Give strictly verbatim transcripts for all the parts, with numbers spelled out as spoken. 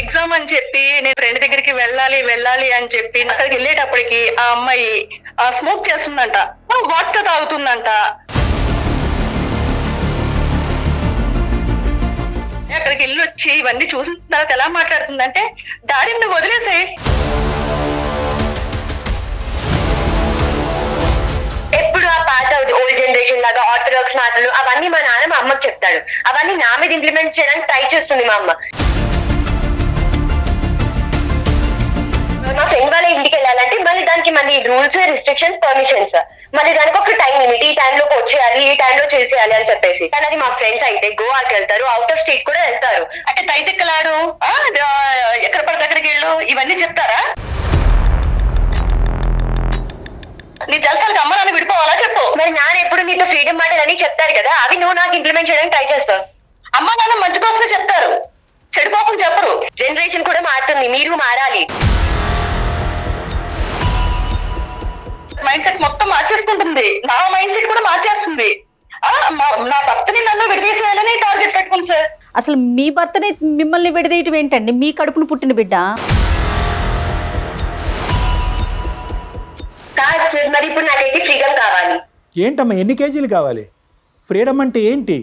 Exam అని చెప్పి నేను ఫ్రెండ్ దగ్గరికి వెళ్ళాలి వెళ్ళాలి అని చెప్పి అక్కడికి వెళ్ళేటప్పటికి ఆ అమ్మాయి స్మోక్ చేస్తుందంట, వాట్కా తాగుతుందంట. అక్కడికి వెళ్ళి వచ్చి ఇవన్నీ చూసిన తర్వాత ఎలా మాట్లాడుతుందంటే, డాడీని నువ్వు వదిలేసే, ఎప్పుడు ఆ పాత ఓల్డ్ జనరేషన్ లాగా ఆర్థడాక్స్ మాటలు అవన్నీ మా నాన్న మా అమ్మకి చెప్తాడు. అవన్నీ నా మీద ఇంప్లిమెంట్ చేయడానికి ట్రై చేస్తుంది మా అమ్మ. మా ఫ్రెండ్ వాళ్ళ ఇంటికి వెళ్ళాలంటే మళ్ళీ దానికి మళ్ళీ రూల్స్ రిస్ట్రిక్షన్స్ పర్మిషన్స్, మళ్ళీ దానికి ఒక టైం లిమిట్, ఈ టైంలో వచ్చేయాలి ఈ టైంలో చేసేయాలి అని చెప్పేసి. కానీ అది మా ఫ్రెండ్స్ అయితే గోవాకి వెళ్తారు, అవుట్ ఆఫ్ స్టేట్ కూడా వెళ్తారు. అంటే తైతెక్కలాడు ఎక్కడ పడి దగ్గరికి వెళ్ళు ఇవన్నీ చెప్తారా? నీ జలసాలకు అమ్మరాన్ని విడిపోవాలా చెప్పు. మరి నాన్న ఎప్పుడు నీతో ఫ్రీడమ్ మాటలు అని చెప్తారు కదా, అవి నువ్వు నాకు ఇంప్లిమెంట్ చేయడానికి ట్రై చేస్తావు. అమ్మ నాన్న మంచి కోసమే చెప్తారు, చెడు కోసం చెప్పరు. జనరేషన్ కూడా మారుతుంది, మీరు మారాలి. మైండ్ సెట్ మొత్తం మార్చేసుకుంటుంది, నా మైండ్ సెట్ కూడా మార్చేస్తుంది. నా భర్తని నన్ను విడదీసేయాలని టార్గెట్ పెట్టుకుంది సార్. అసలు మీ భర్తని మిమ్మల్ని విడదీయటం ఏంటండి? మీ కడుపును పుట్టిన బిడ్డ కాదు సార్. మరి ఇప్పుడు నాకైతే ఫ్రీడమ్ కావాలి. ఏంటమ్మా ఎన్ని కేజీలు కావాలి? ఫ్రీడమ్ అంటే ఏంటి?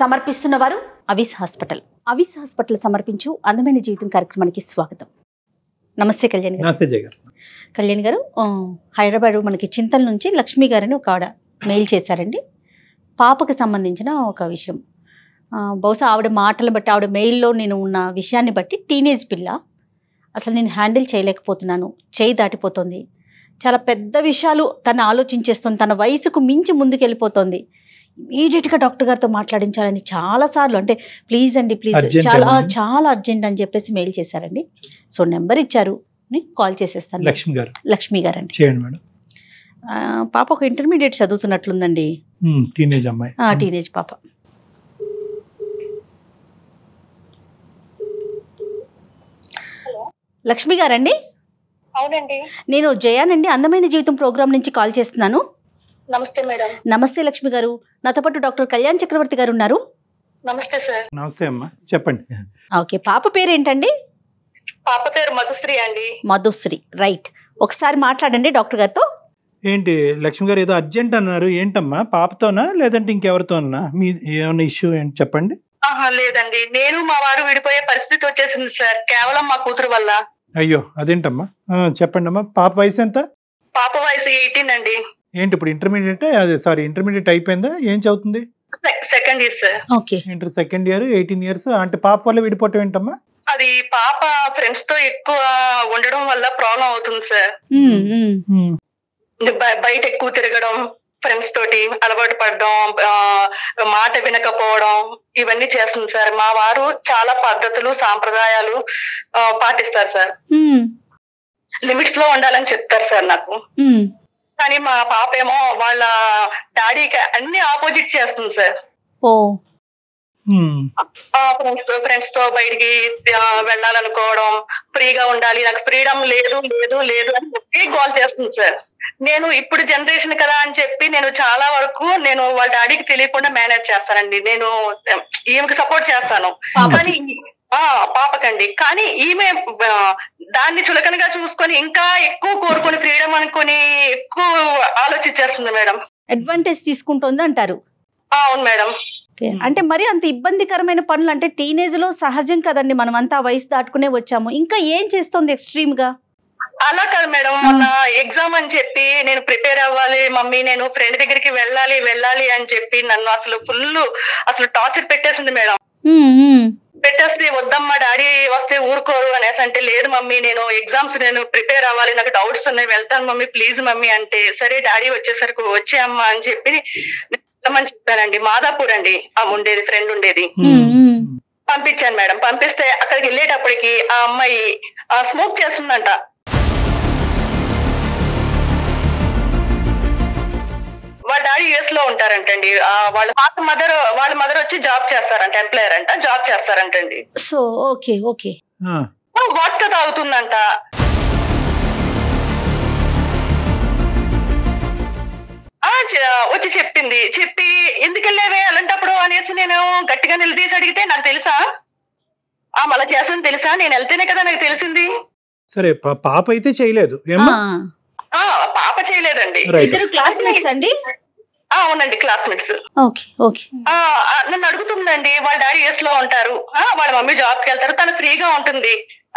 సమర్పిస్తున్న వారు అవిస్ హాస్పిటల్. అవిస్ హాస్పిటల్ సమర్పించు అందమైన జీవితం కార్యక్రమానికి స్వాగతం. నమస్తే కళ్యాణ్ గారు. నమస్తే జయగారు. కళ్యాణ్ గారు, హైదరాబాద్ మనకి చింతల నుంచి లక్ష్మీ గారిని ఒక ఆవిడ మెయిల్ చేశారండి, పాపకు సంబంధించిన ఒక విషయం. బహుశా ఆవిడ మాటలను బట్టి, ఆవిడ మెయిల్లో నేను ఉన్న విషయాన్ని బట్టి, టీనేజ్ పిల్ల, అసలు నేను హ్యాండిల్ చేయలేకపోతున్నాను, చేయి దాటిపోతుంది, చాలా పెద్ద విషయాలు తను ఆలోచించేస్తుంది, తన వయసుకు మించి ముందుకెళ్ళిపోతుంది, ఇమీడియట్గా డాక్టర్ గారితో మాట్లాడించాలని చాలాసార్లు, అంటే ప్లీజ్ అండి ప్లీజ్, చాలా చాలా అర్జెంట్ అని చెప్పేసి మెయిల్ చేశారండి. సో నెంబర్ ఇచ్చారు, నేను కాల్ చేసేస్తాను. లక్ష్మి గారు. లక్ష్మి గారు అండి. చేయండి మేడం. పాప ఒక ఇంటర్మీడియట్ చదువుతున్నట్లుందండి, టీనేజ్ అమ్మాయి, టీనేజ్ పాప. లక్ష్మి గారండి? అవునండి. నేను జయానండి, అందమైన జీవితం ప్రోగ్రామ్ నుంచి కాల్ చేస్తున్నాను. నమస్తే మేడం. నమస్తే లక్ష్మి గారు. నాతో పాటు డాక్టర్ కళ్యాణ్ చక్రవర్తి గారు ఉన్నారు. నమస్తే సార్. నమస్తే అమ్మా, చెప్పండి. ఓకే, పాప పేరు ఏంటండి? పాప పేరు మధుశ్రీ అండి. మధుశ్రీ, రైట్. ఒకసారి మాట్లాడండి డాక్టర్ గారితో. ఏంటి లక్ష్మి గారు, ఏదో అర్జెంట్ అన్నారు, ఏంటమ్మా పాపతోనా లేదంటే ఇంకెవరితోనా? మీ ఏమైనా ఇష్యూ ఏంటి చెప్పండి. లేదండి, నేను మా వారు విడిపోయే పరిస్థితి వచ్చేసింది సార్, కేవలం మా కూతురు వల్ల. అయ్యో, అదేంటమ్మా, చెప్పండి అమ్మా. పాప వయసు ఎంత? పాప వయసు ఎయిటీన్ అండి. ఏంటి ఇప్పుడు ఇంటర్మీడియట్, అదే సారీ ఇంటర్మీడియట్ అయిపోయిందా? ఏం చదువుతుంది? Second year sir. Okay, inter second year, eighteen years. అంటే పాప వల్ల విడిపోవటం ఏంటమ్మా? అది పాప ఫ్రెండ్స్ తో ఎక్కువ ఉండడం వల్ల ప్రాబ్లం అవుతుంది సార్. బయట ఎక్కువ తిరగడం, ఫ్రెండ్స్ తోటి అలవాటు పడడం, మాట వినకపోవడం, ఇవన్నీ చేస్తుంది సార్. మా వారు చాలా పద్ధతులు సాంప్రదాయాలు పాటిస్తారు సార్, లిమిట్స్ లో ఉండాలని చెప్తారు సార్ నాకు. కానీ మా పాప ఏమో వాళ్ళ డాడీకి అన్ని ఆపోజిట్ చేస్తుంది సార్. ఫ్రెండ్స్ తో ఫ్రెండ్స్ తో బయటికి వెళ్ళాలనుకోవడం, ఫ్రీగా ఉండాలి, నాకు ఫ్రీడమ్ లేదు లేదు లేదు అని చెప్పి గోల్ చేస్తుంది సార్. నేను ఇప్పుడు జనరేషన్ కదా అని చెప్పి నేను చాలా వరకు నేను వాళ్ళ డాడీకి తెలియకుండా మేనేజ్ చేస్తానండి, నేను ఈమెకి సపోర్ట్ చేస్తాను. కానీ పాపకండి, కానీ ఈమె దాన్ని చులకనగా చూసుకొని ఇంకా ఎక్కువ కోరుకొని ఫ్రీడమ్ అనుకుని ఎక్కువ ఆలోచించేస్తుంది మేడం. అడ్వాంటేజ్ తీసుకుంటుంది అంటారు. అవును మేడం. అంటే మరి అంత ఇబ్బందికరమైన పనులు అంటే టీనేజ్ లో సహజం కదండి, మనం అంతా వయసు దాటుకునే వచ్చాము. ఇంకా ఏం చేస్తుంది ఎక్స్ట్రీమ్ గా? అలా కాదు మేడం, మొన్న ఎగ్జామ్ అని చెప్పి నేను ప్రిపేర్ అవ్వాలి మమ్మీ, నేను ఫ్రెండ్ దగ్గరికి వెళ్ళాలి వెళ్ళాలి అని చెప్పి నన్ను అసలు ఫుల్ అసలు టార్చర్ పెట్టేసింది మేడం. పెట్టేస్తే వద్దమ్మా డాడీ వస్తే ఊరుకోరు అనేసి అంటే, లేదు మమ్మీ నేను ఎగ్జామ్స్ నేను ప్రిపేర్ అవ్వాలి, నాకు డౌట్స్ ఉన్నాయి, వెళ్తాను మమ్మీ ప్లీజ్ మమ్మీ అంటే, సరే డాడీ వచ్చేసరికి వచ్చే అమ్మా అని చెప్పి వెళ్ళమని చెప్పానండి. మాదాపూర్ అండి ఆ ఉండేది, ఫ్రెండ్ ఉండేది, పంపించాను మేడం. పంపిస్తే అక్కడికి వెళ్ళేటప్పటికి ఆ అమ్మాయి స్మోక్ చేస్తుందంట. వాళ్ళ డాడీ యుఎస్ లో ఉంటారంటండి, వాళ్ళ మదర్ వాళ్ళ మదర్ వచ్చి జాబ్ చేస్తారంట, ఎంప్లాయర్ అంట, జాబ్ చేస్తారంటండి. సో ఓకే ఓకే, వాట్కా తాగుతుందంట, వచ్చి చెప్పింది. చెప్పి ఎందుకు వెళ్ళావే అలాంటప్పుడు అనేసి నేను గట్టిగా నిలదీసి అడిగితే, నాకు తెలుసా ఆ మళ్ళా చేస్తాను తెలుసా, నేను వెళ్తేనే కదా నాకు తెలిసింది. సరే పాప అయితే చేయలేదు, పాప చేయలేదండి. ఇద్దరు క్లాస్మేట్స్ అండి? అవునండి క్లాస్మేట్స్. నన్ను అడుగుతుందండి వాళ్ళ డాడీ యుఎస్ లో ఉంటారు, వాళ్ళ మమ్మీ జాబ్ కి వెళ్తారు, తను ఫ్రీగా ఉంటుంది,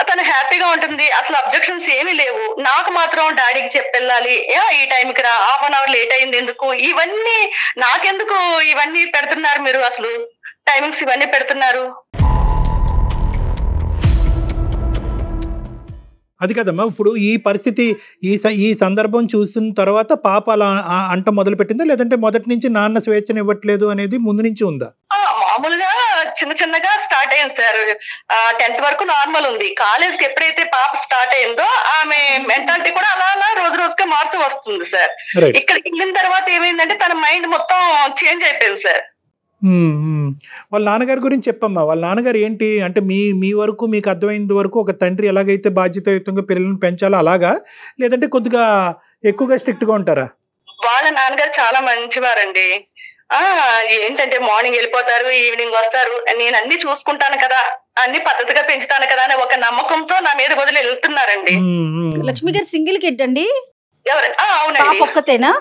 తను హ్యాపీగా ఉంటుంది, అసలు అబ్జెక్షన్స్ ఏమీ లేవు. నాకు మాత్రం డాడీకి చెప్పెళ్ళాలి, ఈ టైంకి రా, హాఫ్ అన్ అవర్ లేట్ అయింది ఎందుకు, ఇవన్నీ నాకెందుకు ఇవన్నీ పెడుతున్నారు మీరు, అసలు టైమింగ్స్ ఇవన్నీ పెడుతున్నారు. అది కదమ్మా ఇప్పుడు ఈ పరిస్థితి ఈ ఈ సందర్భం చూసిన తర్వాత పాప అలా అంట మొదలు పెట్టిందా, లేదంటే మొదటి నుంచి నాన్న స్వేచ్ఛను ఇవ్వట్లేదు అనేది ముందు నుంచి ఉందా? మామూలుగా చిన్న చిన్నగా స్టార్ట్ అయింది సార్. టెన్త్ వరకు నార్మల్ ఉంది, కాలేజ్కి ఎప్పుడైతే పాప స్టార్ట్ అయిందో ఆమె మెంటాలిటీ కూడా అలా అలా రోజు రోజుగా మారుతూ వస్తుంది సార్. ఇక్కడికి వెళ్ళిన తర్వాత ఏమైందంటే తన మైండ్ మొత్తం చేంజ్ అయిపోయింది సార్. వాళ్ళ నాన్నగారి గురించి చెప్పమ్మా, వాళ్ళ నాన్నగారు ఏంటి అంటే మీ మీ వరకు మీకు అర్థమైనంత వరకు ఒక తండ్రి ఎలాగైతే బాధ్యతాయుతంగా పిల్లల్ని పెంచాలో అలాగా, లేదంటే కొద్దిగా ఎక్కువగా స్ట్రిక్ట్ గా ఉంటారా? వాళ్ళ నాన్నగారు చాలా మంచివారండి. ఆ ఏంటంటే మార్నింగ్ వెళ్ళిపోతారు, ఈవినింగ్ వస్తారు, నేను అన్ని చూసుకుంటాను కదా, అన్ని పద్ధతిగా పెంచుతాను కదా అనే ఒక నమ్మకంతో నా మీద వదిలి వెళ్తున్నారండి. లక్ష్మి గారు సింగిల్ కిడ్ అండి? అవునండి. ఒక్కతేనా?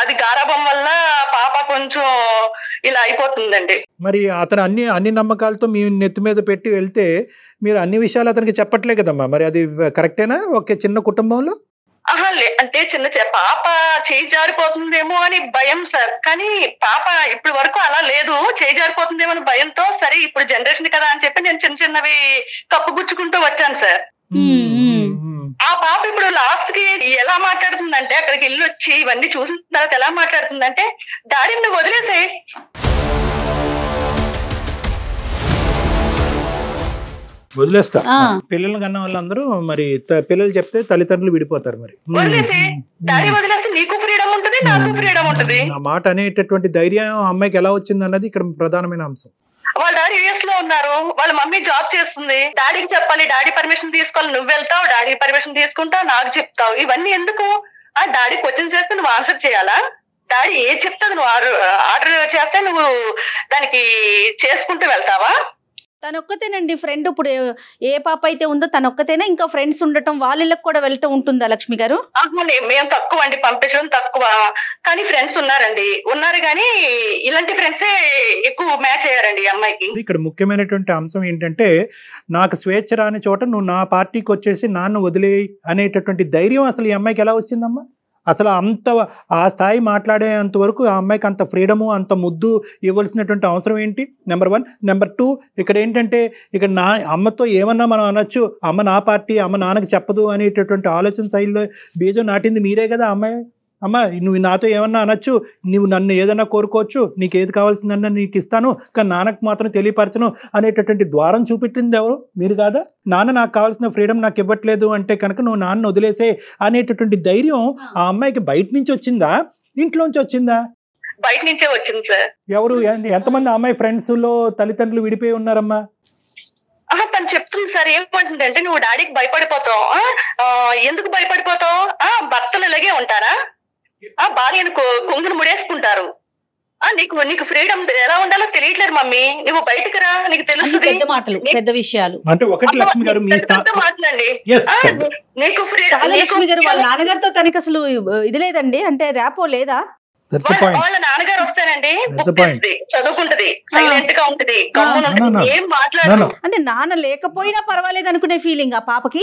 అది గారాబం వల్ల పాప కొంచెం ఇలా అయిపోతుందండి. మరి అతను అన్ని అన్ని నమ్మకాలతో మీ నెత్తి మీద పెట్టి వెళ్తే మీరు అన్ని విషయాలు అతనికి చెప్పట్లే కదమ్మా, మరి అది కరెక్టేనా ఒక చిన్న కుటుంబంలో? ఆహా లే, అంటే చిన్న పాప చేయి జారిపోతుందేమో అని భయం సార్, కానీ పాప ఇప్పుడు వరకు అలా లేదు. చేయి జారిపోతుందేమో అని భయంతో సరే ఇప్పుడు జనరేషన్ కదా అని చెప్పి నేను చిన్న చిన్నవి కప్పుగుచ్చుకుంటూ వచ్చాను సార్. ఆ పాప ఇప్పుడు లాస్ట్ కి ఎలా మాట్లాడుతుందంటే అక్కడికి వెళ్ళి వచ్చి ఇవన్నీ చూసిన తర్వాత ఎలా మాట్లాడుతుందంటే, డాడీని నువ్వు వదిలేసే, వదిలేస్తా పిల్లలు కన్నా వాళ్ళందరూ మరి పిల్లలు చెప్తే తల్లిదండ్రులు విడిపోతారు, మరి వదిలేసే డాడీ వదిలేస్తే నీకు ఫ్రీడమ్ ఉంటుంది నాకు ఫ్రీడమ్ ఉంటుంది. ఆ మాట అనేటటువంటి ధైర్యం అమ్మాయికి ఎలా వచ్చింది అన్నది ఇక్కడ ప్రధానమైన అంశం. వాళ్ళ డాడీ యుఎస్ లో ఉన్నారు, వాళ్ళ మమ్మీ జాబ్ చేస్తుంది, డాడీకి చెప్పాలి, డాడీ పర్మిషన్ తీసుకోవాలి, నువ్వు వెళ్తావు డాడీ పర్మిషన్ తీసుకుంటావు నాకు చెప్తావు, ఇవన్నీ ఎందుకు, ఆ డాడీ క్వశ్చన్ చేస్తే నువ్వు ఆన్సర్ చేయాలా, డాడీ ఏం చెప్తా నువ్వు ఆర్డర్ చేస్తే నువ్వు దానికి చేసుకుంటూ వెళ్తావా? తనొక్కతేనండి ఫ్రెండ్ ఇప్పుడు ఏ పాప అయితే ఉందో తనొక్కతేనే, ఇంకా ఫ్రెండ్స్ ఉండటం వాళ్ళకి కూడా వెళ్ళటం ఉంటుందా లక్ష్మి గారు? మేము తక్కువ అండి పంపించడం తక్కువ, కానీ ఫ్రెండ్స్ ఉన్నారండి, ఉన్నారు కానీ ఇలాంటి ఫ్రెండ్సే ఎక్కువ మ్యాచ్ అయ్యారండి అమ్మాయికి. ఇక్కడ ముఖ్యమైనటువంటి అంశం ఏంటంటే నాకు స్వేచ్ఛ రాని చోట నువ్వు నా పార్టీకి వచ్చేసి నాన్ను వదిలే అనేటటువంటి ధైర్యం అసలు ఈ అమ్మాయికి ఎలా వచ్చిందమ్మా? అసలు అంత ఆ స్థాయి మాట్లాడేంత వరకు ఆ అమ్మాయికి అంత ఫ్రీడము అంత ముద్దు ఇవ్వాల్సినటువంటి అవసరం ఏంటి? Number one. నెంబర్ టూ, ఇక్కడ ఏంటంటే ఇక్కడ నా అమ్మతో ఏమన్నా మనం అనొచ్చు, అమ్మ నా పార్టీ అమ్మ నాన్నకి చెప్పదు అనేటటువంటి ఆలోచన శైలిలో బీజం నాటింది మీరే కదా అమ్మాయి. అమ్మ నువ్వు నాతో ఏమన్నా అనొచ్చు, నువ్వు నన్ను ఏదన్నా కోరుకోవచ్చు, నీకు ఏది కావాల్సిందన్నా నీకు ఇస్తాను, కానీ నాన్నకు మాత్రం తెలియపరచను అనేటటువంటి ద్వారం చూపెట్టింది ఎవరు? మీరు కాదా? నాన్న నాకు కావాల్సిన ఫ్రీడమ్ నాకు ఇవ్వట్లేదు అంటే కనుక నువ్వు నాన్న వదిలేసే అనేటటువంటి ధైర్యం ఆ అమ్మాయికి బయట నుంచి వచ్చిందా ఇంట్లోంచి వచ్చిందా? బయట నుంచే వచ్చింది సార్. ఎవరు ఎంతమంది అమ్మాయి ఫ్రెండ్స్ లో తల్లిదండ్రులు విడిపోయి ఉన్నారమ్మా? తను చెప్తుంది సార్, ఏమంటుంది అంటే నువ్వు డాడీకి భయపడిపోతావు, ఎందుకు భయపడిపోతావు, భర్తలు ఇలాగే ఉంటారా, ఆ భార్యను కొంగును ముడేసుకుంటారు, ఆ నీకు నీకు ఫ్రీడమ్ ఎలా ఉండాలో తెలియట్లేదు మమ్మీ, నువ్వు బయటకు రా నీకు తెలుస్తుంది, అసలు ఇది లేదండి అంటే ర్యాపో లేదా? వాళ్ళ నాన్నగారు వస్తారండి, చదువుకుంటది, సైలెంట్ గా ఉంటది, ఏం మాట్లాడదు, అంటే నాన్న లేకపోయినా పర్వాలేదు అనుకునే ఫీలింగ్ ఆ పాపకి.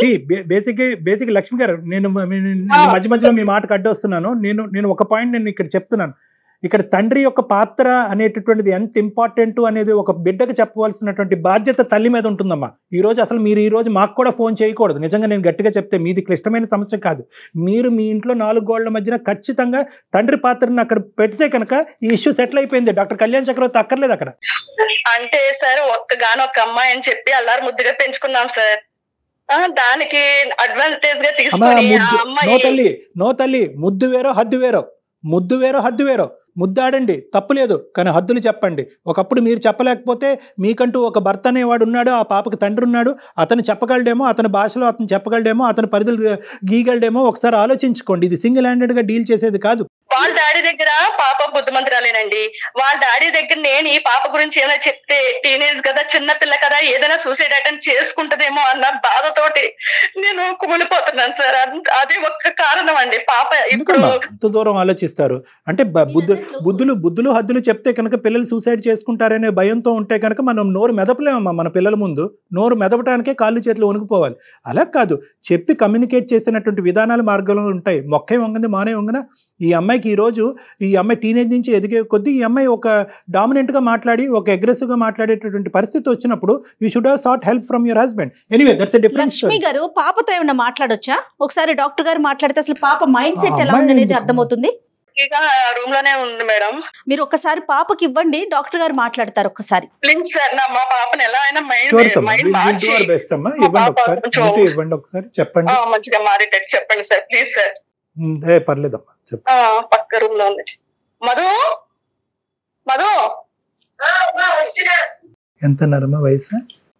బేసిక్ బేసిక్ లక్ష్మి గారు నేను మధ్య మధ్యలో మీ మాటకు అడ్డొస్తున్నాను, నేను నేను ఒక పాయింట్ నేను ఇక్కడ చెప్తున్నాను, ఇక్కడ తండ్రి యొక్క పాత్ర అనేటటువంటిది ఎంత ఇంపార్టెంట్ అనేది ఒక బిడ్డకు చెప్పవలసినటువంటి బాధ్యత తల్లి మీద ఉంటుందమ్మా. ఈరోజు అసలు మీరు ఈరోజు మాకు కూడా ఫోన్ చేయకూడదు, నిజంగా నేను గట్టిగా చెప్తే మీది క్లిష్టమైన సమస్య కాదు, మీరు మీ ఇంట్లో నాలుగు గోళ్ల మధ్యన ఖచ్చితంగా తండ్రి పాత్రను అక్కడ పెడితే కనుక ఈ ఇష్యూ సెటిల్ అయిపోయింది, డాక్టర్ కళ్యాణ్ చక్రవర్తి అక్కర్లేదు అక్కడ. అంటే సార్ ఒక్కగాను ఒక అమ్మాయి అని చెప్పి అల్లారు ముద్దుగా పెంచుకున్నాం సార్, దానికి అడ్వాంటేజ్ గా తీసుకుని నో తల్లి నో తల్లి ముద్దు వేరో హద్దు వేరో, ముద్దు వేరో హద్దు వేరో, ముద్దాడండి తప్పులేదు, కానీ హద్దులు చెప్పండి. ఒకప్పుడు మీరు చెప్పలేకపోతే మీకంటూ ఒక భర్త అనేవాడు ఉన్నాడు, ఆ పాపకు తండ్రి ఉన్నాడు, అతను చెప్పగలడేమో, అతని భాషలో అతను చెప్పగలడేమో, అతని పరిధులు గీయగలడేమో, ఒకసారి ఆలోచించుకోండి, ఇది సింగిల్ హ్యాండెడ్గా డీల్ చేసేది కాదు. వాళ్ళ డాడీ దగ్గర పాప బుద్ధిమంతురాలేనండి. వాళ్ళ డాడీ దగ్గర నేను ఈ పాప గురించి ఏమైనా చెప్తే టీనేజ్ కదా, చిన్న పిల్ల కదా, ఏదైనా సూసైడ్ అటెంప్ట్ చేసుకుంటదేమో అన్న బాధతోటి నేను కుమిలిపోతున్నాను సార్. అదే ఒక్క కారణం అండి. పాప ఇంత దూరం ఆలోచిస్తారు అంటే బుద్ధు బుద్ధులు బుద్ధులు హద్దులు చెప్తే కనుక పిల్లలు సూసైడ్ చేసుకుంటారనే భయంతో ఉంటే కనుక మనం నోరు మెదపలేమమ్మా. మన పిల్లల ముందు నోరు మెదపడానికే కాళ్ళు చేతులు వణుకుపోవాలి. అలా కాదు, చెప్పి కమ్యూనికేట్ చేసినటువంటి విధానాలు మార్గంలో ఉంటాయి. మొక్కే వంగంది మానే వంగన ఈ అమ్మాయికి ఈరోజు ఈ అమ్మాయి టీనేజ్ నుంచి ఎదిగే కొద్దీ ఈ అమ్మాయి ఒక డామినెంట్గా మాట్లాడి ఒక అగ్రెసివ్గా మాట్లాడేటటువంటి పరిస్థితి వచ్చినప్పుడు you should have sought help from your husband. Anyway that's a different story. Lakshmi గారు పాపతో ఏమైనా మాట్లాడొచ్చా? ఒకసారి డాక్టర్ గారు మాట్లాడితే అసలు పాప మైండ్ సెట్ ఎలా ఉంది అనేది అర్థమవుతుంది. రూమ్ లోనే ఉంది మేడం. మీరు ఒకసారి పాపకి ఇవ్వండి, డాక్టర్ గారు మాట్లాడతారు. ఒకసారి ప్లీజ్ సార్, మా పాపని ఎలా అయినా మంచిగా మారేటట్టు చెప్పండి సార్, ప్లీజ్ సార్. పక్క రూమ్ లో ఉంది మధు. మధు ఎంత నరమ వయసు?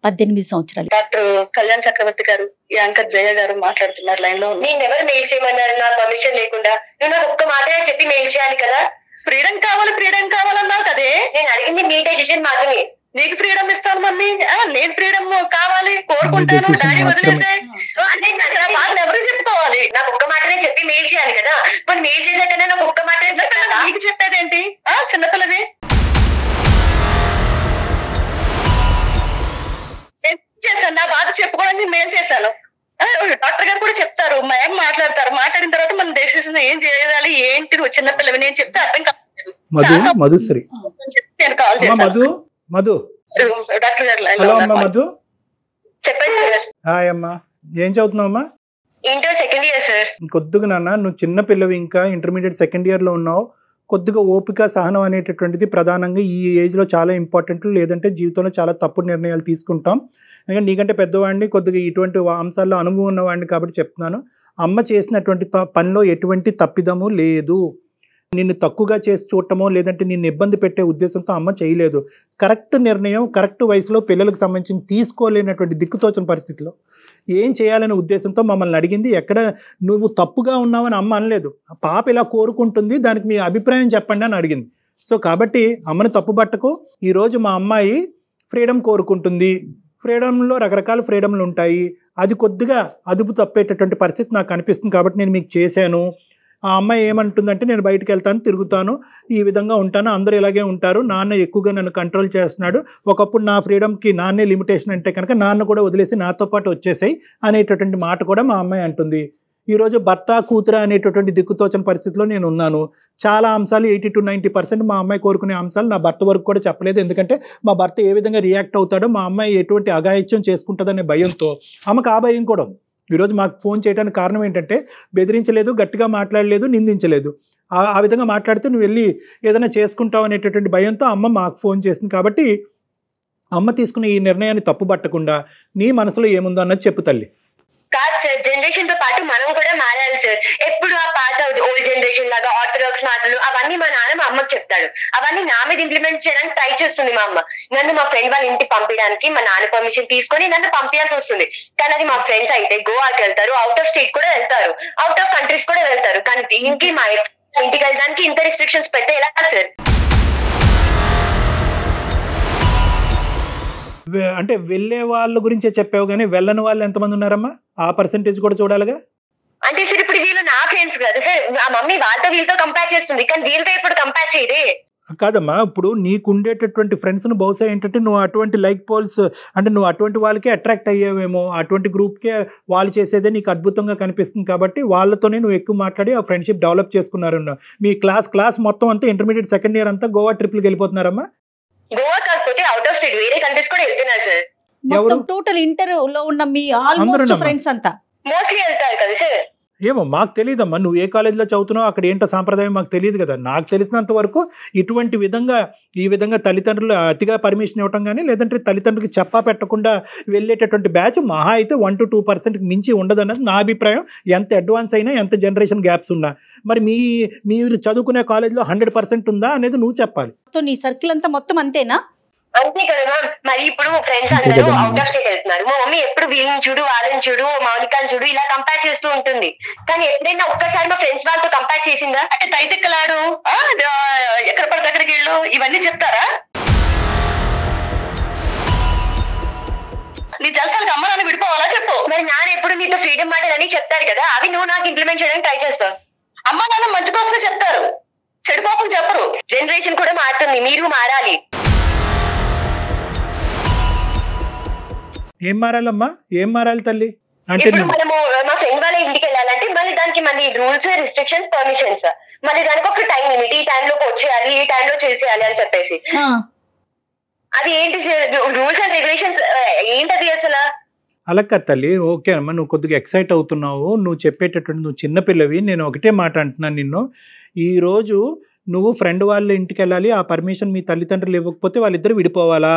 పద్దెనిమిది సంవత్సరాలు. డాక్టర్ కళ్యాణ్ చక్రవర్తి గారు, యాంకర్ జయ గారు మాట్లాడుతున్నారు. లైన్ లో నేను ఎవరు మెయిల్ చేయమన్నారు? నా పర్మిషన్ లేకుండా నువ్వు నాకు ఒక్క మాటనే చెప్పి మెయిల్ చేయాలి కదా. ఫ్రీడమ్ కావాలి, ఫ్రీడమ్ కావాలన్నావు కదే. నేను అడిగింది మీ డెసిషన్ మాత్రమే. నీకు ఫ్రీడమ్ ఇస్తాను మమ్మీ, నేను ఫ్రీడమ్ కావాలి కోరుకుంటాను, డాడీ వదిలేసే అంటే నాకు ఎవరు చెప్పుకోవాలి? నాకు ఒక్క మాటనే చెప్పి మెయిల్ చేయాలి కదా. ఇప్పుడు మెయిల్ చేశాకనే నాకు ఒక్క మాటనే చెప్పాను. నీకు చెప్పేదేంటి చిన్నపిల్లది? చేశాను నా బాధ చెప్పుకోవడానికి మెయిల్ చేశాను. డాక్టర్ గారు కూడా చెప్తారు, మేం మాట్లాడతారు. మాట్లాడిన తర్వాత మనం డెసిషన్ ఏం చేయాలి ఏంటి. నువ్వు చిన్నపిల్లవి, నేను చెప్తే అర్థం కాదు. మధు మధుశ్రీ చెప్తే నేను కాల్ చేశాను. మధు మధు డాక్టర్ గారు హలో అమ్మా. మధు చెప్పండి. హాయ్ అమ్మా, ఏం చదువుతున్నావమ్మా? Inter second year sir. కొద్దిగా నాన్న, నువ్వు చిన్న పిల్లవి, ఇంకా ఇంటర్మీడియట్ సెకండ్ ఇయర్ లో ఉన్నావు. కొద్దిగా ఓపిక, సహనం అనేటటువంటిది ప్రధానంగా ఈ ఏజ్లో చాలా ఇంపార్టెంట్. లేదంటే జీవితంలో చాలా తప్పుడు నిర్ణయాలు తీసుకుంటాం. ఎందుకంటే నీకంటే పెద్దవాడిని, కొద్దిగా ఇటువంటి అంశాల్లో అనుభవం ఉన్నవాడిని కాబట్టి చెప్తున్నాను. అమ్మ చేసినటువంటి పనిలో ఎటువంటి తప్పిదము లేదు. నిన్ను తక్కువగా చేసి చూడటమో లేదంటే నిన్ను ఇబ్బంది పెట్టే ఉద్దేశంతో అమ్మ చేయలేదు. కరెక్ట్ నిర్ణయం కరెక్ట్ వయసులో పిల్లలకు సంబంధించి తీసుకోలేనటువంటి దిక్కుతోచిన పరిస్థితిలో ఏం చేయాలనే ఉద్దేశంతో మమ్మల్ని అడిగింది. ఎక్కడ నువ్వు తప్పుగా ఉన్నావని అమ్మ అనలేదు. పాప ఇలా కోరుకుంటుంది, దానికి మీ అభిప్రాయం చెప్పండి అని అడిగింది. సో కాబట్టి అమ్మను తప్పు పట్టకు. ఈరోజు మా అమ్మాయి ఫ్రీడమ్ కోరుకుంటుంది. ఫ్రీడమ్లో రకరకాల ఫ్రీడమ్లు ఉంటాయి. అది కొద్దిగా అదుపు తప్పేటటువంటి పరిస్థితి నాకు కనిపిస్తుంది కాబట్టి నేను మీకు చేశాను. ఆ అమ్మాయి ఏమంటుందంటే, నేను బయటకు వెళ్తాను, తిరుగుతాను, ఈ విధంగా ఉంటాను, అందరూ ఇలాగే ఉంటారు, నాన్న ఎక్కువగా నన్ను కంట్రోల్ చేస్తున్నాడు, ఒకప్పుడు నా ఫ్రీడమ్కి నాన్నే లిమిటేషన్ అంటే కనుక నాన్న కూడా వదిలేసి నాతో పాటు వచ్చేసాయి అనేటటువంటి మాట కూడా మా అమ్మాయి అంటుంది. ఈరోజు భర్త కూతుర అనేటటువంటి దిక్కుతోచని పరిస్థితిలో నేను ఉన్నాను. చాలా అంశాలు ఎయిటీ టు నైంటీ పర్సెంట్ మా అమ్మాయి కోరుకునే అంశాలు నా భర్త వరకు కూడా చెప్పలేదు. ఎందుకంటే మా భర్త ఏ విధంగా రియాక్ట్ అవుతాడో, మా అమ్మాయి ఎటువంటి అఘాయిత్యం చేసుకుంటుందనే భయంతో. ఆమెకు ఆ భయం కూడా. ఈరోజు మాకు ఫోన్ చేయడానికి కారణం ఏంటంటే, బెదిరించలేదు, గట్టిగా మాట్లాడలేదు, నిందించలేదు. ఆ విధంగా మాట్లాడితే నువ్వు వెళ్ళి ఏదైనా చేసుకుంటావు అనేటటువంటి భయంతో అమ్మ మాకు ఫోన్ చేసింది. కాబట్టి అమ్మ తీసుకున్న ఈ నిర్ణయాన్ని తప్పుబట్టకుండా నీ మనసులో ఏముందో అన్నది చెప్పు తల్లి. కాదు సార్, జనరేషన్ తో పాటు మనం కూడా మారాలి సార్. ఎప్పుడు ఆ పాత ఓల్డ్ జనరేషన్ లాగా ఆర్థడాక్స్ మాటలు అవన్నీ మా నాన్న మా అమ్మకి చెప్తాడు. అవన్నీ నా మీద ఇంప్లిమెంట్ చేయడానికి ట్రై చేస్తుంది మా అమ్మ. నన్ను మా ఫ్రెండ్ వాళ్ళ ఇంటికి పంపించడానికి మా నాన్న పర్మిషన్ తీసుకొని నన్ను పంపించాల్సి వస్తుంది. కానీ అది మా ఫ్రెండ్స్ అయితే గోవాకి వెళ్తారు, అవుట్ ఆఫ్ స్టేట్ కూడా వెళ్తారు, అవుట్ ఆఫ్ కంట్రీస్ కూడా వెళ్తారు. కానీ దీనికి మా ఇంటికి వెళ్ళడానికి ఇంత రిస్ట్రిక్షన్స్ పెడితే ఎలా సార్? అంటే వెళ్ళే వాళ్ళ గురించే చెప్పావు కానీ వెళ్ళని వాళ్ళు ఎంతమంది ఉన్నారమ్మా? ఆ పర్సెంటేజ్ కూడా చూడాలిగా. అంటే సార్ ఇప్పుడు వీళ్ళు నా ఫ్రెండ్స్ కదా సార్, మా మమ్మీ వాళ్ళతో వీళ్ళతో కంపేర్ చేస్తుంది, కానీ వీళ్ళతో ఇప్పుడు కంపేర్ చేయదే. కాదమ్మా, ఇప్పుడు నీకుండేటటువంటి ఫ్రెండ్స్ను బహుశా ఏంటంటే నువ్వు అటువంటి లైక్ పోల్స్ అంటే నువ్వు అటువంటి వాళ్ళకే అట్రాక్ట్ అయ్యేవేమో. అటువంటి గ్రూప్కే వాళ్ళు చేసేదే నీకు అద్భుతంగా కనిపిస్తుంది కాబట్టి వాళ్ళతోనే నువ్వు ఎక్కువ మాట్లాడి ఆ ఫ్రెండ్షిప్ డెవలప్ చేసుకున్నారు. మీ క్లాస్ క్లాస్ మొత్తం అంతా ఇంటర్మీడియట్ సెకండ్ ఇయర్ అంతా గోవా ట్రిప్లకి వెళ్ళిపోతున్నారమ్మా. గోవా కాకపోతే అవుట్ ఆఫ్ స్టేట్ వేరే కంట్రీస్ కూడా వెళ్తున్నారు సార్. మొత్తం టోటల్ ఇంటర్ లో ఉన్న మీ ఆల్మోస్ట్ ఫ్రెండ్స్ అంతా మోస్ట్లీ వెళ్తారు కదా సార్? ఏమో మాకు తెలియదమ్మా, నువ్వు ఏ కాలేజీలో చదువుతున్నావు, అక్కడ ఏంటో సాంప్రదాయం మాకు తెలియదు కదా. నాకు తెలిసినంత వరకు ఇటువంటి విధంగా ఈ విధంగా తల్లిదండ్రులు అతిగా పర్మిషన్ ఇవ్వటం కానీ లేదంటే తల్లిదండ్రులకి చెప్పా పెట్టకుండా వెళ్ళేటటువంటి బ్యాచ్ మహా అయితే వన్ టు టూ పర్సెంట్కి మించి ఉండదన్నది నా అభిప్రాయం. ఎంత అడ్వాన్స్ అయినా, ఎంత జనరేషన్ గ్యాప్స్ ఉన్నా. మరి మీ మీరు చదువుకునే కాలేజ్లో హండ్రెడ్ పర్సెంట్ ఉందా అనేది నువ్వు చెప్పాలి. నీ సర్కిల్ అంతా మొత్తం అంతేనా? అంతే కదా మ్యామ్. మరి ఇప్పుడు ఫ్రెండ్స్ అందరూ అవుట్ ఆఫ్ స్టేట్ వెళ్తున్నారు. మా మమ్మీ ఎప్పుడు వీళ్ళని చూడు, వాళ్ళని చూడు, మౌనికాని చూడు ఇలా కంపేర్ చేస్తూ ఉంటుంది. కానీ ఎప్పుడైనా ఒక్కసారి మా ఫ్రెండ్స్ వాళ్ళతో కంపేర్ చేసిందా? అంటే తైతిక్కలాడు, ఎక్కడ పడితే అక్కడికి వెళ్ళు ఇవన్నీ చెప్తారా? నీ జలసాలకు అమ్మ నాన్న విడిపోవాలా చెప్పు. మరి నాన్న ఎప్పుడు నీతో ఫ్రీడమ్ మాటలు అని చెప్తారు కదా, అవి నువ్వు నాకు ఇంప్లిమెంట్ చేయడానికి ట్రై చేస్తావు. అమ్మ నాన్న మంచి కోసమే చెప్తారు, చెడు కోసం చెప్పరు. జనరేషన్ కూడా మారుతుంది, మీరు మారాలి. ఏం మారాలమ్మా, ఏం మారాలి తల్లి? అంటే మనము మా ఫ్రెండ్ వాళ్ళ ఇంటికి వెళ్ళాలంటే మళ్ళీ దానికి మళ్ళీ రూల్స్, రిస్ట్రిక్షన్స్, పర్మిషన్స్, మళ్ళీ దానికి ఒక టైం లిమిట్, ఈ టైం లోకి వచ్చేయాలి, ఈ టైం లో చేసేయాలి అని చెప్పేసి అది ఏంటి రూల్స్ అండ్ రెగ్యులేషన్స్ ఏంటది అసలు? అలా కదా తల్లి. ఓకే అమ్మా, నువ్వు కొద్దిగా ఎక్సైట్ అవుతున్నావు, నువ్వు చెప్పేటటువంటి, నువ్వు చిన్నపిల్లవి. నేను ఒకటే మాట అంటున్నాను నిన్ను, ఈరోజు నువ్వు ఫ్రెండ్ వాళ్ళ ఇంటికి వెళ్ళాలి, ఆ పర్మిషన్ మీ తల్లిదండ్రులు ఇవ్వకపోతే వాళ్ళిద్దరు విడిపోవాలా?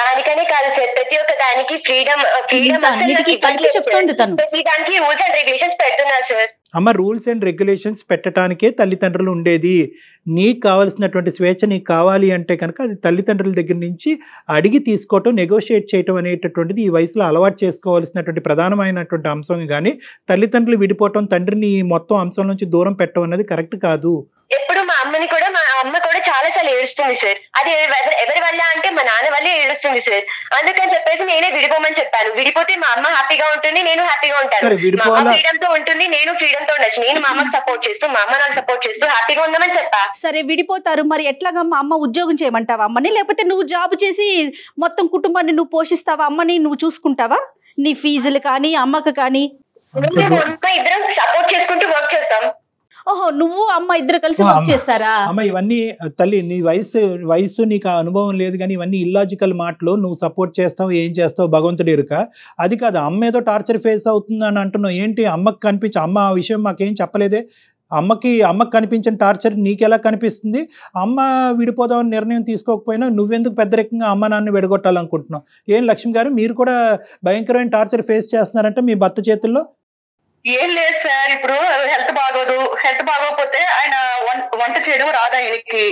దానికనే కాదు సార్, ప్రతి ఒక్క దానికి ఫ్రీడమ్ ఫ్రీడమ్ దానికి రూల్స్ అండ్ రెగ్యులేషన్స్ పెడుతున్నారు సార్. అమ్మ, రూల్స్ అండ్ రెగ్యులేషన్స్ పెట్టడానికే తల్లిదండ్రులు ఉండేది. నీకు కావాల్సినటువంటి స్వేచ్ఛ నీకు కావాలి అంటే కనుక అది తల్లిదండ్రుల దగ్గర నుంచి అడిగి తీసుకోవటం, నెగోషియేట్ చేయటం అనేటటువంటిది ఈ వయసులో అలవాటు చేసుకోవాల్సినటువంటి ప్రధానమైనటువంటి అంశం. కానీ తల్లిదండ్రులు విడిపోవటం, తండ్రిని మొత్తం అంశం నుంచి దూరం పెట్టడం అనేది కరెక్ట్ కాదు. ఎప్పుడు మా అమ్మని కూడా, మా అమ్మ కూడా చాలా సార్లు ఏడుస్తుంది సార్. అది ఎవరి వల్ల అంటే మా నాన్న వల్లే ఏడుస్తుంది సార్. అందుకని చెప్పేసి నేనే విడిపోమని చెప్పాను. విడిపోతే మా అమ్మ హ్యాపీగా ఉంటుంది, నేను హ్యాపీగా ఉంటాను. మా అమ్మ ఫ్రీడమ్ తో ఉంటుంది, నేను ఫ్రీడమ్ తో ఉండొచ్చు. నేను మా అమ్మకి సపోర్ట్ చేస్తూ, మా అమ్మ నాకు సపోర్ట్ చేస్తూ హ్యాపీగా ఉండమని చెప్పా. సరే విడిపోతారు, మరి ఎట్లాగా? మా అమ్మ ఉద్యోగం చేయమంటావా అమ్మని, లేకపోతే నువ్వు జాబ్ చేసి మొత్తం కుటుంబాన్ని నువ్వు పోషిస్తావా, అమ్మని నువ్వు చూసుకుంటావా, నీ ఫీజులు కానీ అమ్మకు కానీ? ఇద్దరం సపోర్ట్ చేసుకుంటూ వర్క్ చేస్తాం. ఓహో, నువ్వు అమ్మ ఇద్దరు కలిసి వర్క్ చేస్తారా? అమ్మ, ఇవన్నీ తల్లి నీ వయసు వయసు నీకు అనుభవం లేదు కానీ ఇవన్నీ ఇల్లాజికల్ మాటలు. నువ్వు సపోర్ట్ చేస్తావు, ఏం చేస్తావు భగవంతుడి ఎరుక. అది కాదు, అమ్మ ఏదో టార్చర్ ఫేస్ అవుతుందని అంటున్నావు. ఏంటి అమ్మకి కనిపించి, అమ్మ ఆ విషయం మాకేం చెప్పలేదే, అమ్మకి అమ్మకి కనిపించిన టార్చర్ నీకెలా కనిపిస్తుంది? అమ్మ విడిపోదామని నిర్ణయం తీసుకోకపోయినా నువ్వెందుకు పెద్దరికంగా అమ్మ నాన్న విడగొట్టాలనుకుంటున్నావు? ఏం లక్ష్మి గారు, మీరు కూడా భయంకరమైన టార్చర్ ఫేస్ చేస్తున్నారంటే మీ భర్త చేతుల్లో? ఏం లేదు సార్, ఇప్పుడు హెల్త్ బాగోదు, హెల్త్ బాగోకపోతే ఆయన వంట చేయడం రాదు ఆయనకి.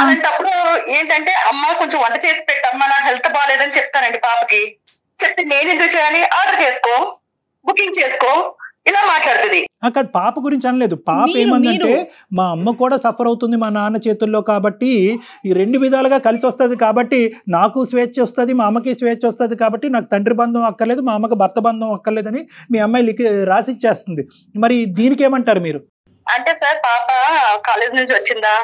అలాంటప్పుడు ఏంటంటే, అమ్మ కొంచెం వంట చేసి పెట్టమ్మా, నా హెల్త్ బాగాలేదని చెప్తానండి పాపకి. చెప్తే నేను ఎందుకు చేయాలి, ఆర్డర్ చేసుకో, బుకింగ్ చేసుకో, ఇలా మాట్లాడుతుంది. కాదు, పాప గురించి అనలేదు. పాప ఏమందంటే, మా అమ్మ కూడా సఫర్ అవుతుంది మా నాన్న చేతుల్లో కాబట్టి ఈ రెండు విధాలుగా కలిసి వస్తుంది కాబట్టి నాకు స్వేచ్ఛ వస్తుంది, మా అమ్మకి స్వేచ్ఛ వస్తుంది కాబట్టి నాకు తండ్రి బంధం అక్కర్లేదు, మా అమ్మకి భర్త బంధం అక్కర్లేదని మీ అమ్మాయి రాసి ఇచ్చేస్తుంది. మరి దీనికి ఏమంటారు మీరు? అంటే సార్, పాప కాలేజ్ నుంచి వచ్చిందా,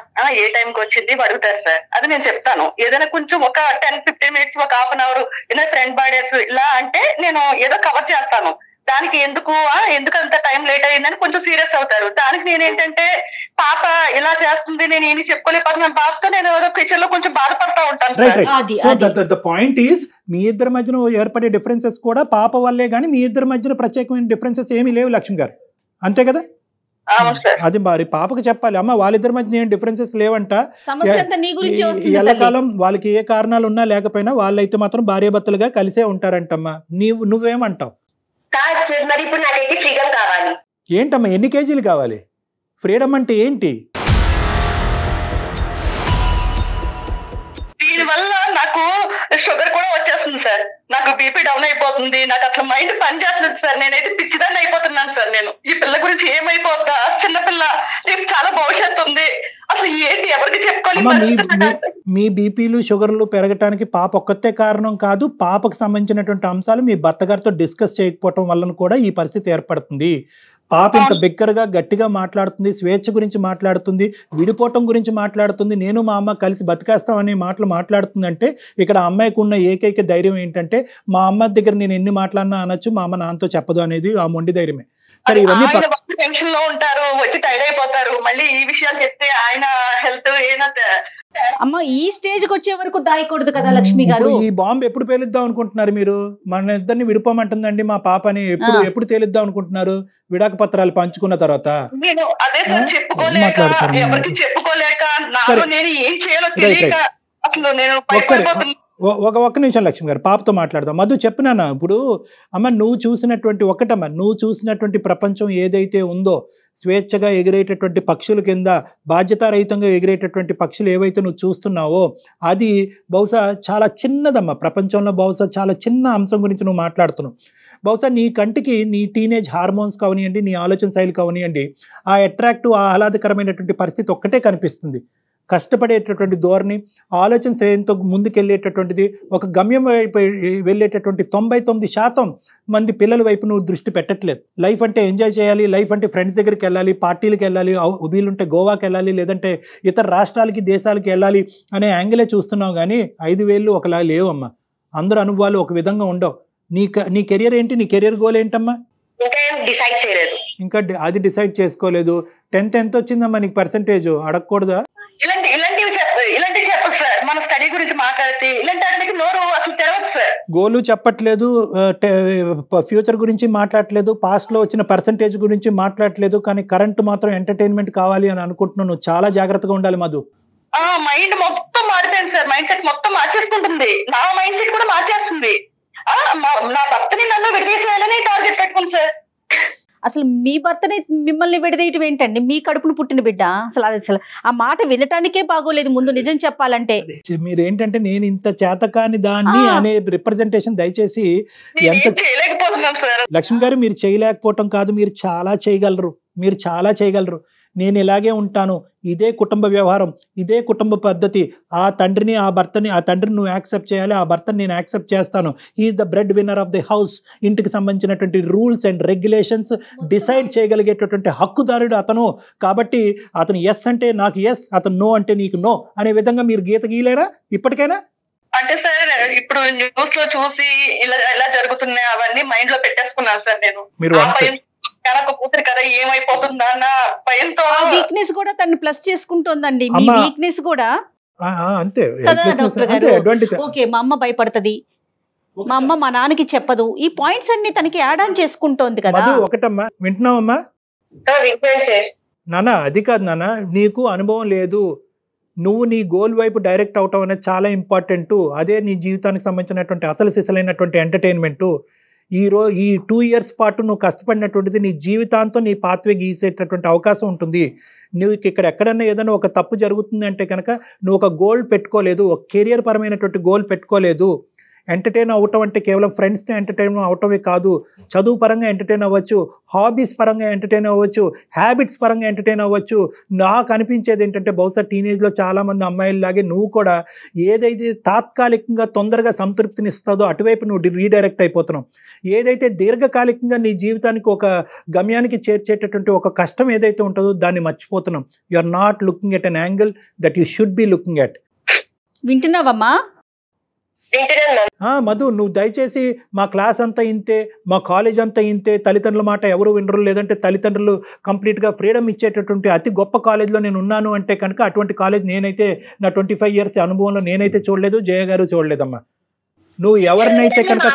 ఏ టైంకి వచ్చింది అడుగుతారు సార్. అది నేను చెప్తాను, ఏదైనా కొంచెం ఒక టెన్ ఫిఫ్టీన్ మినిట్స్, ఒక హాఫ్ అన్ అవర్ ఏదైనా ఫ్రెండ్ బర్త్డేస్ ఇలా అంటే నేను ఏదో కవర్ చేస్తాను. దానికి ఎందుకు ఎందుకు అంత టైం లేట్ అయిందని కొంచెం సీరియస్ అవుతారు. దానికి నేనేంటంటే, పాప ఇలా చేస్తుంది, నేను ఏమి చెప్పుకోలేకపోతున్నాను పాపతో, నేను ఏదో కిచెన్ లో కొంచెం బాధపడతా ఉంటాను. పాయింట్ ఈస్, మీ ఇద్దరి మధ్యన ఏర్పడే డిఫరెన్సెస్ కూడా పాప వల్లే గానీ మీ ఇద్దరి మధ్యన ప్రత్యేకమైన డిఫరెన్సెస్ ఏమీ లేవు లక్ష్మి గారు, అంతే కదా? అది మరి పాపకు చెప్పాలి, అమ్మ వాళ్ళిద్దరి మధ్య ఏం డిఫరెన్సెస్ లేవంట, ఎల్లకాలం వాళ్ళకి ఏ కారణాలు ఉన్నా లేకపోయినా వాళ్ళైతే మాత్రం భార్యాభర్తలుగా కలిసే ఉంటారంటమ్మా. నీవు నువ్వేమంటావు? మరి ఇప్పుడు నాకైతే ఫ్రీడమ్ కావాలి. ఏంటమ్మా, ఎన్ని కేజీలు కావాలి? ఫ్రీడమ్ అంటే ఏంటి? దీని వల్ల నాకు షుగర్ కూడా వచ్చేస్తుంది సార్, నాకు బీపీ డౌన్ అయిపోతుంది, నాకు అట్లా మైండ్ పని చేస్తుంది సార్. నేనైతే పిచ్చిదాన్ని అయిపోతున్నాను సార్. నేను ఈ పిల్ల గురించి ఏమైపోతా, చిన్నపిల్ల, రేపు చాలా భవిష్యత్తు ఉంది, అసలు ఏంటి ఎవరికి చెప్పుకోవాలి? మీ బీపీలు షుగర్లు పెరగటానికి పాప ఒక్కతే కారణం కాదు. పాపకు సంబంధించినటువంటి అంశాలు మీ భర్త గారితో డిస్కస్ చేయకపోవటం వలన కూడా ఈ పరిస్థితి ఏర్పడుతుంది. పాప ఇంత బిగ్గరగా గట్టిగా మాట్లాడుతుంది, స్వేచ్ఛ గురించి మాట్లాడుతుంది, విడిపోవటం గురించి మాట్లాడుతుంది, నేను మా అమ్మ కలిసి బతికేస్తాం అనే మాటలు మాట్లాడుతుందంటే ఇక్కడ అమ్మాయికి ఉన్న ఏకైక ధైర్యం ఏంటంటే, మా అమ్మ దగ్గర నేను ఎన్ని మాట్లాడినా అనొచ్చు, మా అమ్మ నాన్నతో చెప్పదు అనేది ఆ మొండి ధైర్యమే. సరే, ఇవన్నీ టెన్షన్ లో ఉంటారు, వచ్చి టైర్డ్ అయిపోతారు, మళ్ళీ ఈ విషయాలు చెప్తే ఆయన హెల్త్ ఏనంత. అమ్మ, ఈ స్టేజ్ కి వచ్చే వరకు దాయకూడదు కదా లక్ష్మి గారు. ఈ బాంబు ఎప్పుడు పేలుద్దాం అనుకుంటున్నారు మీరు? మన ఇద్దరిని విడిపోమంటుందండి మా పాపని, ఎప్పుడు ఎప్పుడు తేలిద్దాం అనుకుంటున్నారు? విడాక పత్రాలు పంచుకున్న తర్వాత అదే సార్, చెప్పుకోలేక ఎవరికి చెప్పుకోలేక, నేను ఏం చేయాలో తెలియక అసలు నేను నిమిషం లక్ష్మి గారు పాపతో మాట్లాడదాం. మధు చెప్పినాను ఇప్పుడు అమ్మ నువ్వు చూసినటువంటి ఒకటమ్మ నువ్వు చూసినటువంటి ప్రపంచం ఏదైతే ఉందో స్వేచ్ఛగా ఎగిరేటటువంటి పక్షుల కింద బాధ్యతారహితంగా ఎగిరేటటువంటి పక్షులు ఏవైతే నువ్వు చూస్తున్నావో అది బహుశా చాలా చిన్నదమ్మ. ప్రపంచంలో బహుశా చాలా చిన్న అంశం గురించి నువ్వు మాట్లాడుతున్నావు. బహుశా నీ కంటికి నీ టీనేజ్ హార్మోన్స్ కావనియండి, నీ ఆలోచన శైలి కావనియండి, ఆ అట్రాక్టివ్ ఆహ్లాదకరమైనటువంటి పరిస్థితి ఒక్కటే కనిపిస్తుంది. కష్టపడేటటువంటి ధోరణి, ఆలోచన శ్రేణితో ముందుకెళ్ళేటటువంటిది, ఒక గమ్యం వైపు వెళ్ళేటటువంటి తొంభై తొమ్మిది శాతం మంది పిల్లల వైపు నువ్వు దృష్టి పెట్టట్లేదు. లైఫ్ అంటే ఎంజాయ్ చేయాలి, లైఫ్ అంటే ఫ్రెండ్స్ దగ్గరికి వెళ్ళాలి, పార్టీలకు వెళ్ళాలి, వీలుంటే గోవాకి వెళ్ళాలి, లేదంటే ఇతర రాష్ట్రాలకి దేశాలకి వెళ్ళాలి అనే యాంగిలే చూస్తున్నావు. కానీ ఐదు వేళ్ళు ఒకలా లేవమ్మా, అందరు అనుభవాలు ఒక విధంగా ఉండవు. నీ నీ కెరియర్ ఏంటి, నీ కెరియర్ గోల్ ఏంటమ్మా? ఇంకా అది డిసైడ్ చేసుకోలేదు. టెన్త్ ఎంత వచ్చిందమ్మా నీకు పర్సెంటేజ్? అడగకూడదా? ఇలాంటి ఇలాంటివి ఇలాంటివి చెప్పదు సార్. మనం స్టడీ గురించి మాట్లాడితే ఇలాంటి వాటికి నోరు అసలు తెరవదు సార్. గోలు చెప్పట్లేదు, ఫ్యూచర్ గురించి మాట్లాడలేదు, పాస్ట్ లో వచ్చిన పర్సంటేజ్ గురించి మాట్లాడలేదు, కానీ కరెంట్ మాత్రం ఎంటర్టైన్మెంట్ కావాలి అని అనుకుంటున్నాను. నువ్వు చాలా జాగ్రత్తగా ఉండాలి మధు. మైండ్ మొత్తం మారిపోయింది సార్, మైండ్ సెట్ మొత్తం మార్చేసుకుంటుంది. నా మైండ్ సెట్ కూడా మార్చేస్తుంది. నా భర్తని నన్ను విడదీసేయాలని టార్గెట్ పెట్టుకుంది సార్. అసలు మీ భర్తనే మిమ్మల్ని విడదీయటం ఏంటండి? మీ కడుపును పుట్టిన బిడ్డ. అసలు అది అసలు ఆ మాట వినటానికే బాగోలేదు. ముందు నిజం చెప్పాలంటే మీరు ఏంటంటే నేను ఇంత చేతకాని దాన్ని అనే రిప్రజెంటేషన్ దయచేసి ఎంత చేయలేకపోతున్నాం సార్. లక్ష్మి గారు మీరు చేయలేకపోవటం కాదు, మీరు చాలా చేయగలరు, మీరు చాలా చేయగలరు. నేను ఇలాగే ఉంటాను, ఇదే కుటుంబ వ్యవహారం, ఇదే కుటుంబ పద్ధతి, ఆ తండ్రిని ఆ భర్తని ఆ తండ్రిని నువ్వు యాక్సెప్ట్ చేయాలి, ఆ భర్తని నేను యాక్సెప్ట్ చేస్తాను. He's the bread winner of the house. ఇంటికి సంబంధించినటువంటి రూల్స్ అండ్ రెగ్యులేషన్స్ డిసైడ్ చేయగలిగేటటువంటి హక్కుదారుడు అతను. కాబట్టి అతను ఎస్ అంటే నాకు ఎస్, అతను నో అంటే నీకు నో అనే విధంగా మీరు గీత గీయలేరా ఇప్పటికైనా? అంటే సార్ ఇప్పుడు న్యూస్ లో చూసి ఇలా ఎలా జరుగుతున్నాయి అవన్నీ మైండ్ లో పెట్టేసుకున్నాను సార్ నేను. మీరు ఓకే మా అమ్మ భయపడుతుంది, మా అమ్మ మా నాన్నకి చెప్పదు, ఈ పాయింట్స్ అన్ని తనకి యాడ్ ఆన్ చేసుకుంటోంది కదా. ఒకటమ్మా వింటున్నావమ్మా? నానా అది కాదు నానా, నీకు అనుభవం లేదు. నువ్వు నీ గోల్ వైపు డైరెక్ట్ అవటం అనేది చాలా ఇంపార్టెంట్. అదే నీ జీవితానికి సంబంధించినటువంటి అసలు సిసలైనటువంటి ఎంటర్టైన్మెంట్. ఈ రో ఈ టూ ఇయర్స్ పాటు నువ్వు కష్టపడినటువంటిది నీ జీవితాంతం నీ పాత్వే గీసేటటువంటి అవకాశం ఉంటుంది. నువ్వు ఇక్కడ ఎక్కడన్నా ఏదైనా ఒక తప్పు జరుగుతుంది అంటే కనుక నువ్వు ఒక గోల్ పెట్టుకోలేదు, ఒక కెరియర్ పరమైనటువంటి గోల్ పెట్టుకోలేదు. ఎంటర్టైన్ అవ్వటం అంటే కేవలం ఫ్రెండ్స్ని ఎంటర్టైన్ అవటమే కాదు, చదువు పరంగా ఎంటర్టైన్ అవ్వచ్చు, హాబీస్ పరంగా ఎంటర్టైన్ అవ్వచ్చు, హ్యాబిట్స్ పరంగా ఎంటర్టైన్ అవ్వచ్చు. నాకు అనిపించేది ఏంటంటే బహుశా టీనేజ్లో చాలామంది అమ్మాయిలలాగే నువ్వు కూడా ఏదైతే తాత్కాలికంగా తొందరగా సంతృప్తినిస్తుందో అటువైపు నువ్వు రీడైరెక్ట్ అయిపోతున్నావు. ఏదైతే దీర్ఘకాలికంగా నీ జీవితానికి ఒక గమ్యానికి చేర్చేటటువంటి ఒక కష్టం ఏదైతే ఉంటుందో దాన్ని మర్చిపోతున్నాం. You are not looking at an angle that you should be looking at. వింటున్నావమ్మా? మధు నువ్వు దయచేసి మా క్లాస్ అంతా ఇంతే, మా కాలేజ్ అంతా ఇంతే, తల్లిదండ్రుల మాట ఎవరు వినరు, లేదంటే తల్లిదండ్రులు కంప్లీట్గా ఫ్రీడమ్ ఇచ్చేటటువంటి అతి గొప్ప కాలేజ్లో నేను ఉన్నాను అంటే కనుక అటువంటి కాలేజ్ నేనైతే నా ట్వంటీ ఫైవ్ ఇయర్స్ అనుభవంలో నేనైతే చూడలేదు, జయ గారు చూడలేదమ్మా. నువ్వు ఎవరినైతే కనుక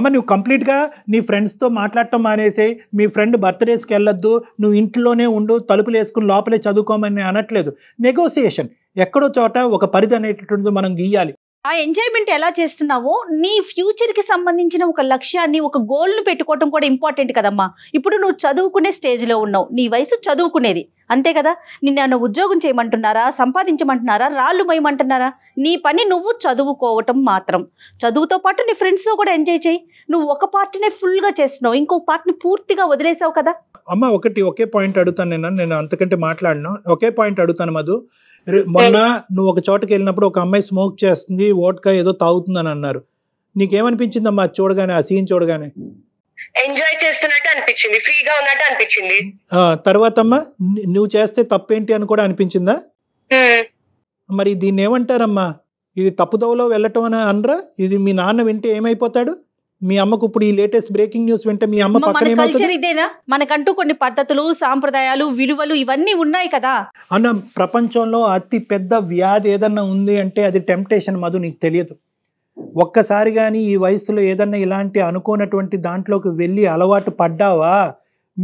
అమ్మ నువ్వు కంప్లీట్గా నీ ఫ్రెండ్స్తో మాట్లాడటం మానేసే, మీ ఫ్రెండ్ బర్త్డేస్కి వెళ్ళొద్దు, నువ్వు ఇంట్లోనే ఉండు, తలుపులు వేసుకుని లోపలే చదువుకోమని అనట్లేదు. నెగోసియేషన్ ఎక్కడో చోట ఒక పరిధి అనేటటువంటిది మనం గీయాలి. ఆ ఎంజాయ్మెంట్ ఎలా చేస్తున్నావో నీ ఫ్యూచర్కి సంబంధించిన ఒక లక్ష్యాన్ని ఒక గోల్ను పెట్టుకోవటం కూడా ఇంపార్టెంట్ కదమ్మా. ఇప్పుడు నువ్వు చదువుకునే స్టేజ్లో ఉన్నావు, నీ వయసు చదువుకునేది అంతే కదా. నిన్ను ఉద్యోగం చేయమంటున్నారా, సంపాదించమంటున్నారా, రాళ్ళు మోయమంటున్నారా? నీ పని నువ్వు చదువుకోవటం మాత్రం. చదువుతో పాటు నీ ఫ్రెండ్స్తో కూడా ఎంజాయ్ చేయి. నువ్వు ఒక పార్ట్నే ఫుల్గా చేస్తున్నావు, ఇంకో పార్ట్ని పూర్తిగా వదిలేసావు కదా. అమ్మ ఒకటి ఒకే పాయింట్ అడుగుతాను, నేను నేను అంతకంటే మాట్లాడను. ఒకే పాయింట్ అడుగుతాను మధు. మొన్న నువ్వు ఒక చోటకి వెళ్ళినప్పుడు ఒక అమ్మాయి స్మోక్ చేస్తుంది, వోడ్కా ఏదో తాగుతుందని అన్నారు. నీకేమనిపించిందమ్మా చూడగానే, ఆ సీన్ చూడగానే? ఎంజాయ్ చేస్తున్నట్టు అనిపించింది, ఫ్రీగా ఉన్నట్టు అనిపించింది. తర్వాత అమ్మా నువ్వు చేస్తే తప్పేంటి అని కూడా అనిపించిందా? మరి దీన్ని ఏమంటారమ్మా? ఇది తప్పుదోవలో వెళ్ళటం అని అనరా? ఇది మీ నాన్న వింటే ఏమైపోతాడు? మీ అమ్మకు ఇప్పుడు ఈ లేటెస్ట్ బ్రేకింగ్ న్యూస్ వింటే మీ అమ్మ పక్కన ఏమవుతుంది? ఇదేనా మనకంటూ కొన్ని పద్ధతులు, సాంప్రదాయాలు, విలువలు ఇవన్నీ ఉన్నాయి కదా అన్న. ప్రపంచంలో అతి పెద్ద వ్యాధి ఏదన్నా ఉంది అంటే అది టెంప్టేషన్ మధు, నీకు తెలియదు. ఒక్కసారి కానీ ఈ వయసులో ఏదన్నా ఇలాంటి అనుకోనటువంటి దాంట్లోకి వెళ్ళి అలవాటు పడ్డావా,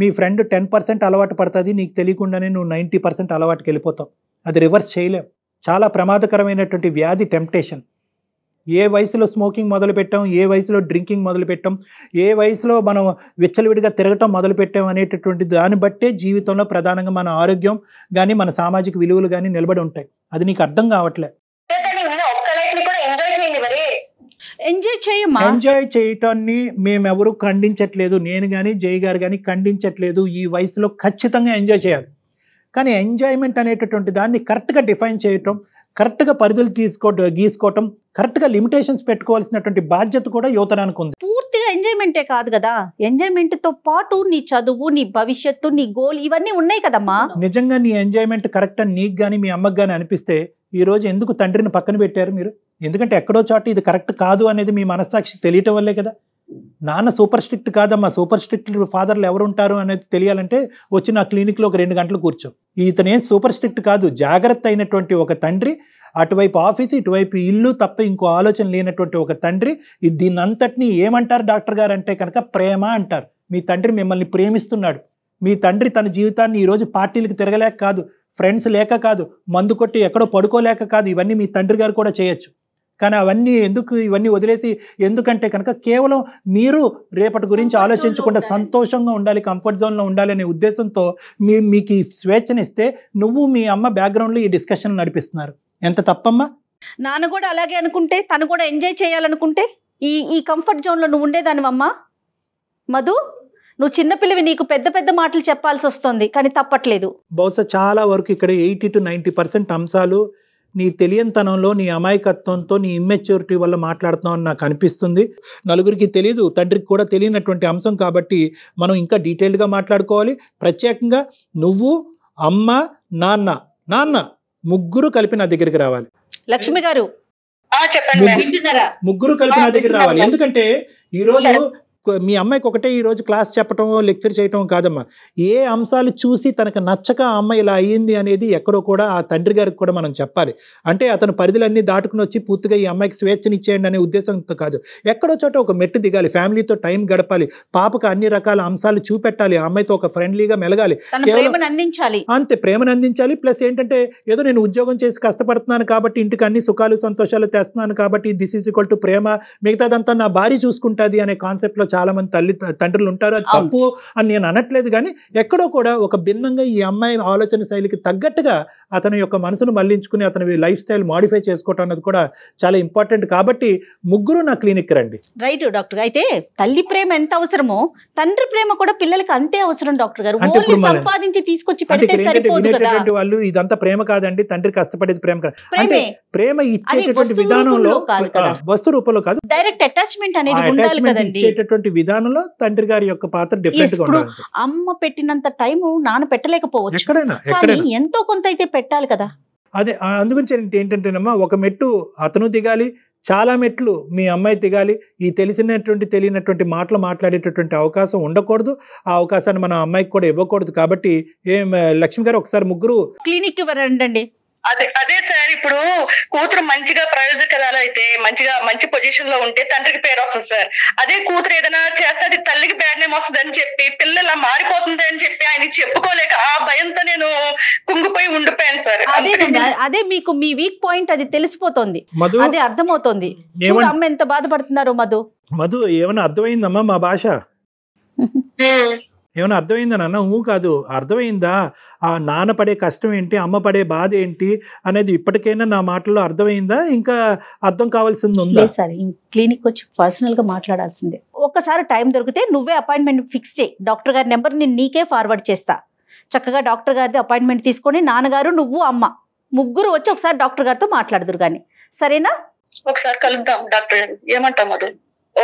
మీ ఫ్రెండ్ టెన్ పర్సెంట్ అలవాటు పడుతుంది, నీకు తెలియకుండానే నువ్వు నైంటీ పర్సెంట్ అలవాటుకి వెళ్ళిపోతావు. అది రివర్స్ చేయలేం. చాలా ప్రమాదకరమైనటువంటి వ్యాధి టెంప్టేషన్. ఏ వయసులో స్మోకింగ్ మొదలుపెట్టాం, ఏ వయసులో డ్రింకింగ్ మొదలుపెట్టాం, ఏ వయసులో మనం విచ్చలవిడిగా తిరగటం మొదలుపెట్టాం అనేటటువంటి దాన్ని బట్టే జీవితంలో ప్రధానంగా మన ఆరోగ్యం కానీ మన సామాజిక విలువలు కానీ నిలబడి ఉంటాయి. అది నీకు అర్థం కావట్లేదు. ఎంజాయ్ చేయమా? ఎంజాయ్ చేయటాన్ని మేమెవరూ ఖండించట్లేదు, నేను కానీ జయ్ గారు కానీ ఖండించట్లేదు. ఈ వయసులో ఖచ్చితంగా ఎంజాయ్ చేయాలి. కానీ ఎంజాయ్మెంట్ అనేటటువంటి దాన్ని కరెక్ట్గా డిఫైన్ చేయటం, కరెక్ట్గా పరిధులు తీసుకోవటం, గీసుకోవటం, కరెక్ట్గా లిమిటేషన్స్ పెట్టుకోవాల్సినటువంటి బాధ్యత కూడా యువతరానికి ఉంది. పూర్తిగా ఎంజాయ్మెంటే కాదు కదా, ఎంజాయ్మెంట్తో పాటు నీ చదువు, నీ భవిష్యత్తు, నీ గోల్ ఇవన్నీ ఉన్నాయి కదమ్మా. నిజంగా నీ ఎంజాయ్మెంట్ కరెక్ట్ అని నీకు కానీ మీ అమ్మకు కానీ అనిపిస్తే ఈరోజు ఎందుకు తండ్రిని పక్కన పెట్టారు మీరు? ఎందుకంటే ఎక్కడో చాటు ఇది కరెక్ట్ కాదు అనేది మీ మనస్సాక్షి తెలియటం వల్లే కదా. నాన్న సూపర్ స్ట్రిక్ట్ కాదమ్మా, సూపర్ స్ట్రిక్ట్ ఫాదర్లు ఎవరు ఉంటారు అనేది తెలియాలంటే వచ్చి నా క్లినిక్లో ఒక రెండు గంటలు కూర్చో. ఇతనే సూపర్ స్ట్రిక్ట్ కాదు, జాగ్రత్త అయినటువంటి ఒక తండ్రి, అటువైపు ఆఫీసు ఇటువైపు ఇల్లు తప్ప ఇంకో ఆలోచన లేనటువంటి ఒక తండ్రి. దీన్ని అంతటినీ ఏమంటారు డాక్టర్ గారు అంటే కనుక ప్రేమ అంటారు. మీ తండ్రి మిమ్మల్ని ప్రేమిస్తున్నాడు. మీ తండ్రి తన జీవితాన్ని ఈరోజు పార్టీలకు తిరగలేక కాదు, ఫ్రెండ్స్ లేక కాదు, మందు కొట్టి ఎక్కడో పడుకోలేక కాదు, ఇవన్నీ మీ తండ్రి గారు కూడా చేయొచ్చు. కానీ అవన్నీ ఎందుకు, ఇవన్నీ వదిలేసి ఎందుకంటే కనుక కేవలం మీరు రేపటి గురించి ఆలోచించకుండా సంతోషంగా ఉండాలి, కంఫర్ట్ జోన్లో ఉండాలి అనే ఉద్దేశంతో మీ మీకు ఈ స్వేచ్ఛనిస్తే నువ్వు మీ అమ్మ బ్యాక్గ్రౌండ్లో ఈ డిస్కషన్ నడిపిస్తున్నారు. ఎంత తప్పమ్మా? నాన్న కూడా అలాగే అనుకుంటే, తను కూడా ఎంజాయ్ చేయాలనుకుంటే ఈ ఈ కంఫర్ట్ జోన్లో నువ్వు ఉండేదానివమ్మా. మధు, నువ్వు చిన్నపిల్లవి, నీకు పెద్ద పెద్ద మాటలు చెప్పాల్సి వస్తుంది కానీ తప్పట్లేదు. బహుశా చాలా వరకు ఇక్కడ ఎయిటీ టు నైంటీ పర్సెంట్ అంశాలు నీ తెలియనితనంలో, నీ అమాయకత్వంతో, నీ ఇమ్మెచ్యూరిటీ వల్ల మాట్లాడుతున్నావు అని నాకు అనిపిస్తుంది. నలుగురికి తెలియదు, తండ్రికి కూడా తెలియనటువంటి అంశం కాబట్టి మనం ఇంకా డీటెయిల్డ్గా మాట్లాడుకోవాలి. ప్రత్యేకంగా నువ్వు, అమ్మ, నాన్న నాన్న ముగ్గురు కలిపి నా దగ్గరికి రావాలి. లక్ష్మి గారు ముగ్గురు కలిపి నా దగ్గర రావాలి. ఎందుకంటే ఈరోజు మీ అమ్మాయికి ఒకటే ఈరోజు క్లాస్ చెప్పటం, లెక్చర్ చేయటం కాదమ్మా. ఏ అంశాలు చూసి తనకు నచ్చక ఆ అమ్మాయి ఇలా అయ్యింది అనేది ఎక్కడో కూడా ఆ తండ్రి గారికి కూడా మనం చెప్పాలి. అంటే అతను పరిధులన్నీ దాటుకుని వచ్చి పూర్తిగా ఈ అమ్మాయికి స్వేచ్ఛనిచ్చేయండి అనే ఉద్దేశంతో కాదు, ఎక్కడో చోట ఒక మెట్టు దిగాలి, ఫ్యామిలీతో టైం గడపాలి, పాపకు అన్ని రకాల అంశాలు చూపెట్టాలి, ఆ అమ్మాయితో ఒక ఫ్రెండ్లీగా మెలగాలి, అంతే ప్రేమను అందించాలి. ప్లస్ ఏంటంటే ఏదో నేను ఉద్యోగం చేసి కష్టపడుతున్నాను కాబట్టి ఇంటికి అన్ని సుఖాలు సంతోషాలు తెస్తున్నాను కాబట్టి దిస్ ఈజ్ ఈక్వల్ టు ప్రేమ, మిగతాదంతా నా భార్య చూసుకుంటుంది అనే కాన్సెప్ట్లో చాలా మంది తల్లి తండ్రులు ఉంటారు. అది తప్పు అని నేను అనట్లేదు, కానీ ఎక్కడో కూడా ఒక భిన్నంగా ఈ అమ్మాయి ఆలోచన శైలికి తగ్గట్టుగా అతని యొక్క మనసును మళ్లించుకుని అతని లైఫ్ స్టైల్ మాడిఫై చేసుకోవటం అనేది కూడా చాలా ఇంపార్టెంట్. కాబట్టి ముగ్గురు నా క్లినిక్ రండి. Right doctor. అయితే తల్లి ప్రేమ ఎంత అవసరమో తండ్రి ప్రేమ కూడా పిల్లలకి అంతే అవసరం డాక్టర్ గారు. సంపాదించి తీసుకొచ్చి వినేటటువంటి వాళ్ళు ఇదంతా ప్రేమ కాదండి, తండ్రి కష్టపడేది ప్రేమ కాదు. అంటే ప్రేమ ఇచ్చేటటువంటి విధానంలో, వస్తు రూపంలో కాదు, డైరెక్ట్ అటాచ్మెంట్ అనేది ఇచ్చేటటువంటి విధానంలో తండ్రి గారి యొక్క పాత్ర డిఫరెంట్ గా ఉంటుంది. అమ్మ పెట్టినంత టైం నాన్న పెట్టలేకపోవచ్చు ఎక్కడైనా, ఎక్కడైనా ఎంతో కొంత అయితే పెట్టాలి కదా. అదే అందుగురించి ఏంటంటేనమ్మా, ఒక మెట్టు అతను దిగాలి, చాలా మెట్లు మీ అమ్మాయి దిగాలి. ఈ తెలిసినటువంటి తెలియనటువంటి మాటలు మాట్లాడేటటువంటి అవకాశం ఉండకూడదు, ఆ అవకాశాన్ని మన అమ్మాయికి కూడా ఇవ్వకూడదు. కాబట్టి ఏం లక్ష్మి గారు, ఒకసారి ముగ్గురు క్లినిక్ రండి. అదే అదే సార్, ఇప్పుడు కూతురు మంచిగా ప్రయోజకరాలు అయితే, మంచిగా మంచి పొజిషన్ లో ఉంటే తండ్రికి పేరు వస్తుంది సార్. అదే కూతురు ఏదైనా చేస్తే అది తల్లికి బ్యాడ్ నేమ్ వస్తుంది అని చెప్పి, పిల్లల మారిపోతుంది అని చెప్పి ఆయన చెప్పుకోలేక ఆ భయంతో నేను కుంగిపోయి ఉండిపోయాను సార్. అదే మీకు మీ వీక్ పాయింట్ అది తెలిసిపోతుంది, అదే అర్థమవుతుంది. అమ్మ ఎంత బాధపడుతున్నారు మధు. మధు ఏమైనా అర్థమైందమ్మా మా భాష? ఏమైనా అర్థమైందా నాన్న? ఊ కాదు, అర్థమైందా? ఆ నాన్న పడే కష్టం ఏంటి, అమ్మ పడే బాధ ఏంటి అనేది ఇప్పటికైనా నా మాటల్లో అర్థమైందా? ఇంకా అర్థం కావాల్సింది ఉందా? సార్ క్లినిక్ వచ్చి పర్సనల్ గా మాట్లాడాల్సిందే. ఒక్కసారి టైం దొరికితే నువ్వే అపాయింట్మెంట్ ఫిక్స్ చేయి, డాక్టర్ గారి నెంబర్ నేను నీకే ఫార్వర్డ్ చేస్తా. చక్కగా డాక్టర్ గారిది అపాయింట్మెంట్ తీసుకొని నాన్నగారు, నువ్వు, అమ్మ ముగ్గురు వచ్చి ఒకసారి డాక్టర్ గారితో మాట్లాడదురు కానీ, సరేనా? ఒకసారి కలుద్దాం డాక్టర్ గారు, ఏమంటాం? అది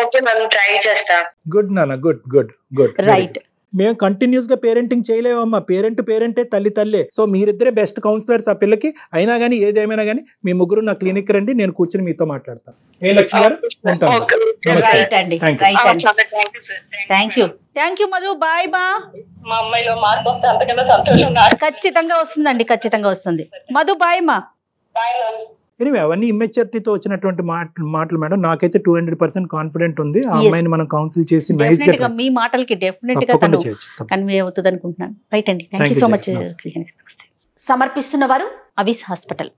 ఓకే మనం ట్రై చేస్తాం. గుడ్ నాన్న, గుడ్ గుడ్ గుడ్. రైట్. మేము కంటిన్యూస్ గా పేరెంటింగ్ చేయలేమమ్మా, పేరెంట్ పేరెంటే, తల్లి తల్లే. సో మీరిద్దరే బెస్ట్ కౌన్సిలర్స్ ఆ పిల్లకి. అయినా కానీ ఏదేమైనా కానీ మీ ముగ్గురు నా క్లినిక్ రండి, నేను కూర్చొని మీతో మాట్లాడతాను. ఏ లక్ష్మి గారు ఖచ్చితంగా వస్తుందండి, ఖచ్చితంగా వస్తుంది. మధు బాయ్ మా. ఎనివే అవన్నీ ఇమ్మెచ్యూరిటీతో వచ్చినటువంటి మాటలు మేడం. నాకైతే టూ హండ్రెడ్ పర్సెంట్ కాన్ఫిడెంట్ ఉంది. ఆ అమ్మాయిని మనం కౌన్సిల్ చేసి మీ మాటలకి డెఫినెట్ గా కన్వే అవుతుంది అనుకుంటున్నాను. రైట్ అండి, థ్యాంక్ యూ సో మచ్. సమర్పిస్తున్న వారు अविस हॉस्पिटल।